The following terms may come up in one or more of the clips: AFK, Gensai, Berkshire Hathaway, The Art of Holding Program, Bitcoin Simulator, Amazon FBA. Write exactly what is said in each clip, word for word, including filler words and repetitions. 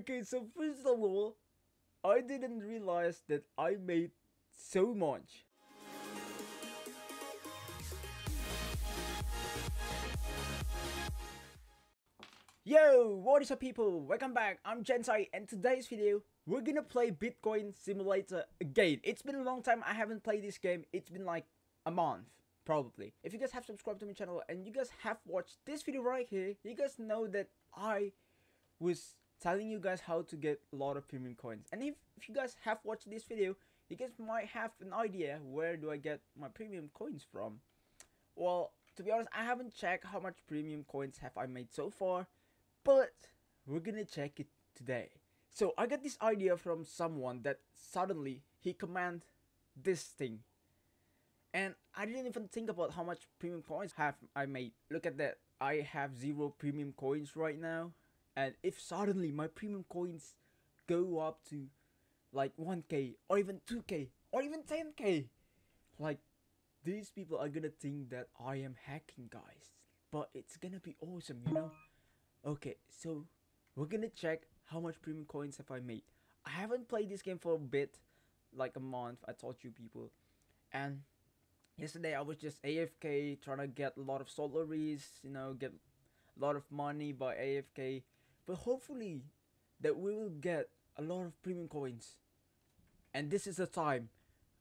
Okay, so first of all, I didn't realize that I made so much. Yo, what is up people, welcome back, I'm Gensai, and today's video, we're gonna play Bitcoin Simulator again. It's been a long time I haven't played this game, it's been like a month, probably. If you guys have subscribed to my channel and you guys have watched this video right here, you guys know that I was telling you guys how to get a lot of premium coins, and if, if you guys have watched this video, you guys might have an idea where do I get my premium coins from. Well, to be honest, I haven't checked how much premium coins have I made so far, but we're gonna check it today. So I got this idea from someone that suddenly he command this thing, and I didn't even think about how much premium coins have I made. Look at that, I have zero premium coins right now. And if suddenly my premium coins go up to like one K or even two K or even ten K, like these people are gonna think that I am hacking, guys. But it's gonna be awesome, you know? Okay, so we're gonna check how much premium coins have I made. I haven't played this game for a bit, like a month, I told you people. And yesterday I was just A F K trying to get a lot of salaries, you know, get a lot of money by A F K. But hopefully that we will get a lot of premium coins, and this is the time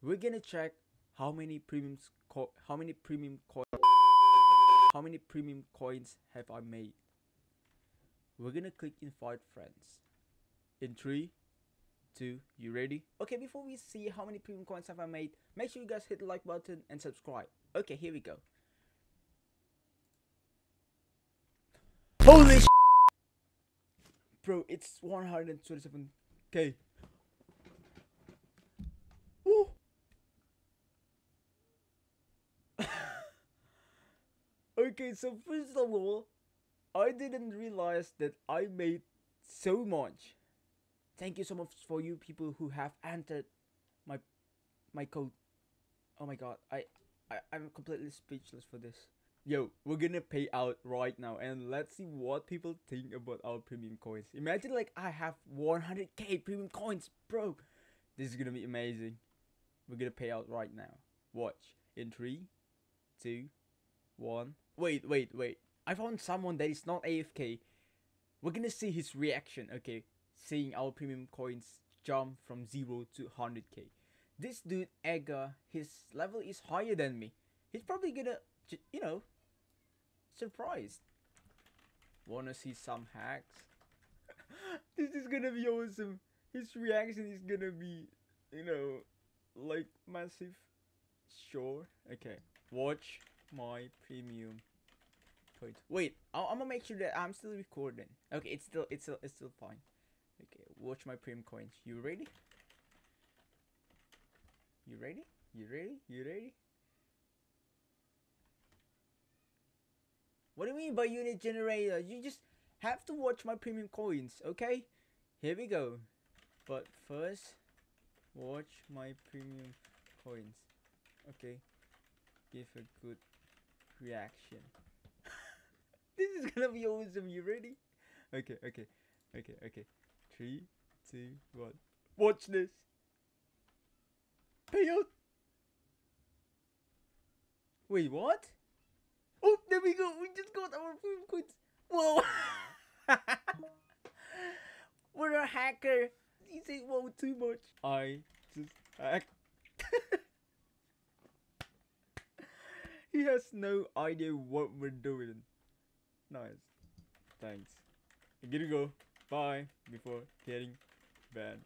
we're gonna check how many premiums co how many premium coins how many premium coins have I made. We're gonna click invite friends in three, two, you ready? Okay, before we see how many premium coins have I made, make sure you guys hit the like button and subscribe. Okay, here we go. Holy sh**! Bro, it's one hundred twenty-seven K. Woo. Okay, so first of all, I didn't realize that I made so much. Thank you so much for you people who have entered my my code. Oh my god, I, I I'm completely speechless for this. Yo, we're gonna pay out right now and let's see what people think about our premium coins. Imagine like I have one hundred K premium coins, bro. This is gonna be amazing. We're gonna pay out right now. Watch. In three, two, one. Wait, wait, wait. I found someone that is not A F K. We're gonna see his reaction, okay? Seeing our premium coins jump from zero to one hundred K. This dude, Edgar, his level is higher than me. He's probably gonna, you know, surprised. Wanna see some hacks? This is gonna be awesome. His reaction is gonna be, you know, like massive. Sure. Okay. Watch my premium coin. Wait. I I'm gonna make sure that I'm still recording. Okay. It's still. It's still. It's still fine. Okay. Watch my premium coins. You ready? You ready? You ready? You ready? What do you mean by unit generator? You just have to watch my premium coins, okay? Here we go. But first, watch my premium coins. Okay. Give a good reaction. This is gonna be awesome. You ready? Okay, okay, okay, okay. Three, two, one. Watch this. Payout. Wait, what? Oh, there we go. We just got our premium coins. Whoa. We're a hacker. You say whoa too much. I just hacked. He has no idea what we're doing. Nice. Thanks. I'm gonna go. Bye. Before getting banned.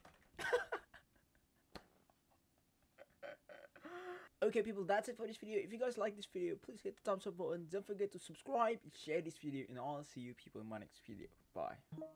Okay people, that's it for this video. If you guys like this video, please hit the thumbs up button. Don't forget to subscribe and share this video, and I'll see you people in my next video. Bye.